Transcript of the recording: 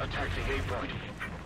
Attack the A-Bot.